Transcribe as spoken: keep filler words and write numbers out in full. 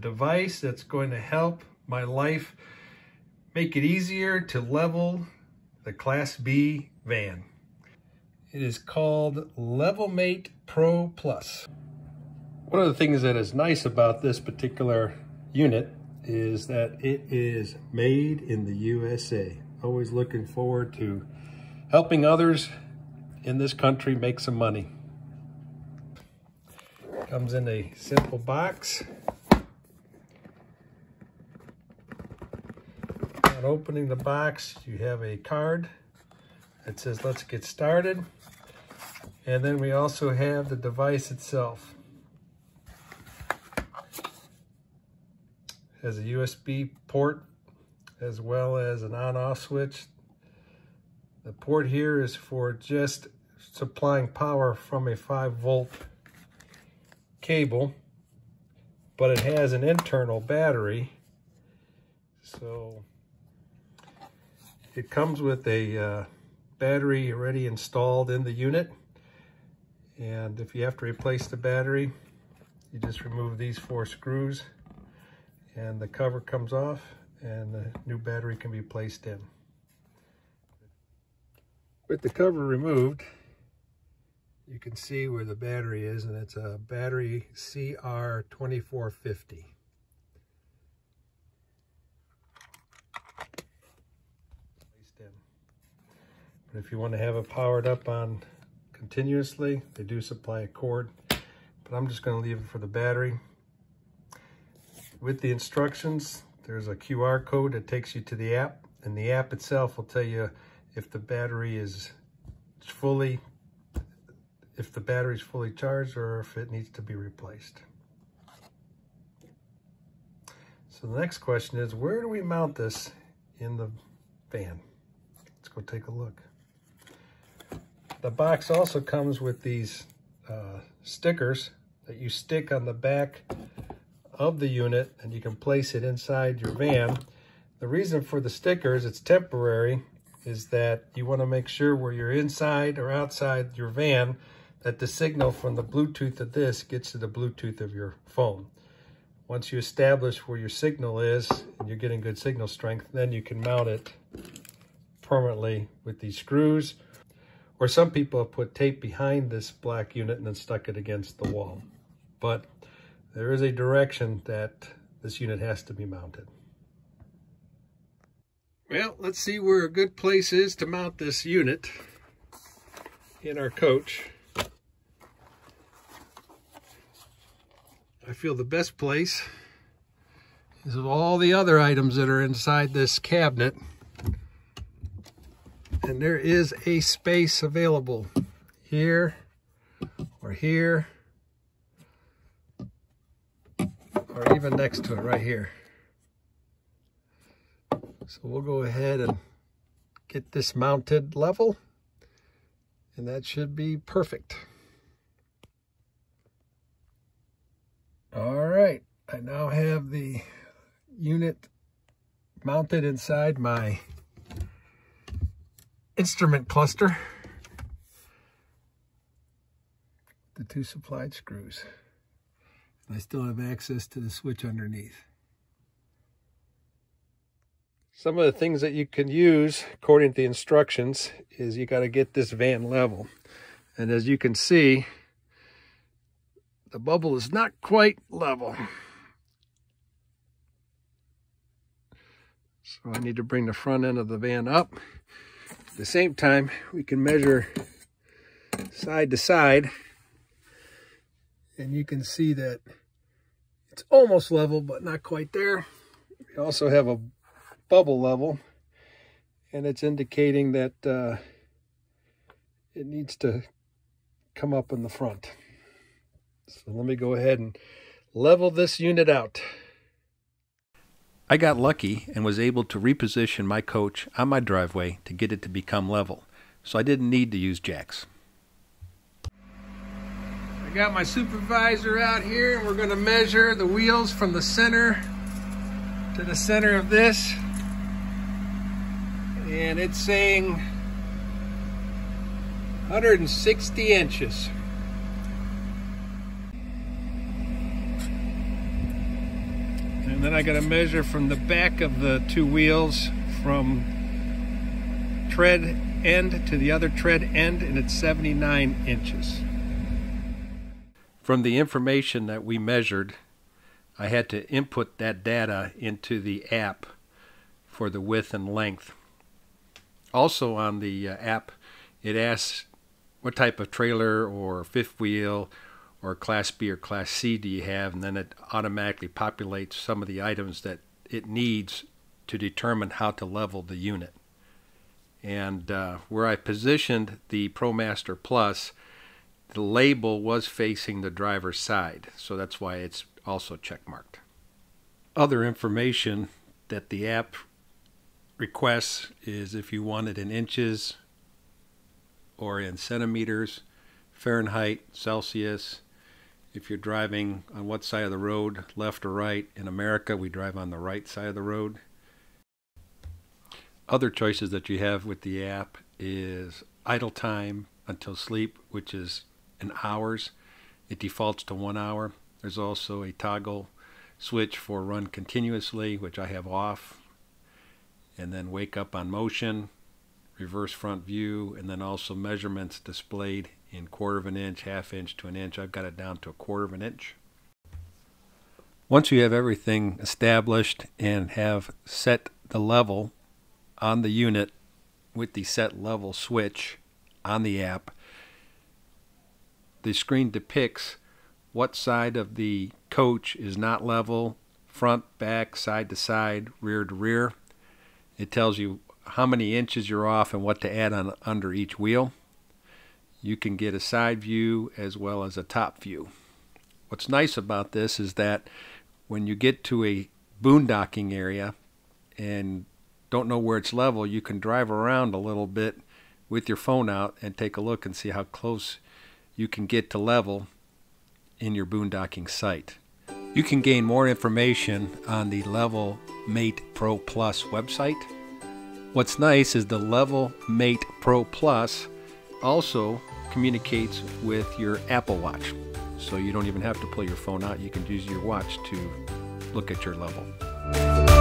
device that's going to help my life, make it easier to level the Class B van. It is called LevelMate Pro Plus. One of the things that is nice about this particular unit is that it is made in the U S A. Always looking forward to helping others in this country make some money. Comes in a simple box. On opening the box, you have a card that says, "Let's get started." And then we also have the device itself. Has a U S B port as well as an on-off switch. The port here is for just supplying power from a five volt cable, but it has an internal battery. So it comes with a uh, battery already installed in the unit, and if you have to replace the battery, you just remove these four screws and the cover comes off and the new battery can be placed in. With the cover removed, you can see where the battery is, and it's a battery C R twenty-four fifty. But if you want to have it powered up on continuously, they do supply a cord, but I'm just going to leave it for the battery. With the instructions, there's a Q R code that takes you to the app, and the app itself will tell you if the battery is fully, if the battery is fully charged or if it needs to be replaced. So the next question is, where do we mount this in the van? Let's go take a look. The box also comes with these uh, stickers that you stick on the back of the unit, and you can place it inside your van. The reason for the stickers, it's temporary, is that you want to make sure where you're inside or outside your van that the signal from the Bluetooth of this gets to the Bluetooth of your phone. Once you establish where your signal is and you're getting good signal strength, then you can mount it permanently with these screws. Or some people have put tape behind this black unit and then stuck it against the wall. But there is a direction that this unit has to be mounted. Well, let's see where a good place is to mount this unit in our coach. I feel the best place is of all the other items that are inside this cabinet. And there is a space available here or here, or even next to it right here. So we'll go ahead and get this mounted level, and that should be perfect. All right, I now have the unit mounted inside my instrument cluster, the two supplied screws. I still have access to the switch underneath. Some of the things that you can use according to the instructions is you got to get this van level. And as you can see, the bubble is not quite level. So I need to bring the front end of the van up. At the same time, we can measure side to side, and you can see that it's almost level, but not quite there. We also have a bubble level, and it's indicating that uh, it needs to come up in the front. So let me go ahead and level this unit out. I got lucky and was able to reposition my coach on my driveway to get it to become level, so I didn't need to use jacks. I got my supervisor out here, and we're going to measure the wheels from the center to the center of this, and it's saying one hundred sixty inches. And then I got to measure from the back of the two wheels from tread end to the other tread end, and it's seventy-nine inches. From the information that we measured, I had to input that data into the app for the width and length. Also on the app, it asks what type of trailer or fifth wheel or Class B or Class C do you have, and then it automatically populates some of the items that it needs to determine how to level the unit. And uh, where I positioned the ProMaster Plus, the label was facing the driver's side, so that's why it's also checkmarked. Other information that the app requests is if you want it in inches or in centimeters, Fahrenheit, Celsius, if you're driving on what side of the road, left or right. In America, we drive on the right side of the road. Other choices that you have with the app is idle time until sleep, which is in hours. It defaults to one hour. There's also a toggle switch for run continuously, which I have off, and then wake up on motion, reverse front view, and then also measurements displayed in quarter of an inch, half inch to an inch. I've got it down to a quarter of an inch. Once you have everything established and have set the level on the unit with the set level switch on the app, the screen depicts what side of the coach is not level, front, back, side to side, rear to rear. It tells you how many inches you're off and what to add on under each wheel. You can get a side view as well as a top view. What's nice about this is that when you get to a boondocking area and don't know where it's level, you can drive around a little bit with your phone out and take a look and see how close you can get to level in your boondocking site. You can gain more information on the LevelMate Pro Plus website. What's nice is the LevelMate Pro Plus also communicates with your Apple Watch, so you don't even have to pull your phone out. You can use your watch to look at your level.